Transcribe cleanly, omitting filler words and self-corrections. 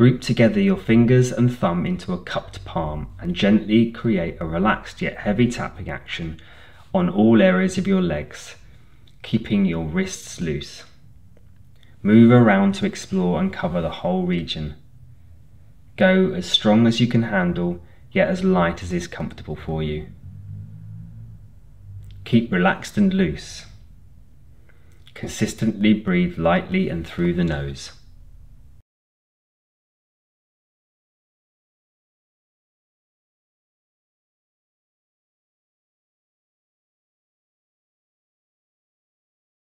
Group together your fingers and thumb into a cupped palm and gently create a relaxed yet heavy tapping action on all areas of your legs, keeping your wrists loose. Move around to explore and cover the whole region. Go as strong as you can handle, yet as light as is comfortable for you. Keep relaxed and loose. Consistently breathe lightly and through the nose.